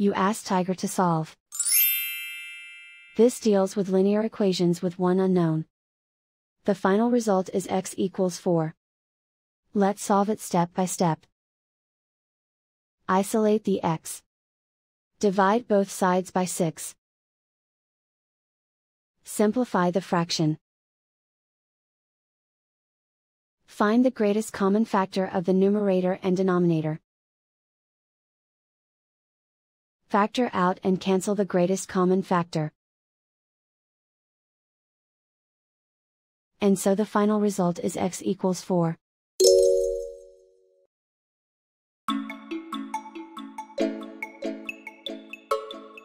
you ask Tiger to solve. This deals with linear equations with one unknown. The final result is x equals 4. Let's solve it step by step. Isolate the x. Divide both sides by 6. Simplify the fraction. Find the greatest common factor of the numerator and denominator. Factor out and cancel the greatest common factor. And so the final result is x equals 4.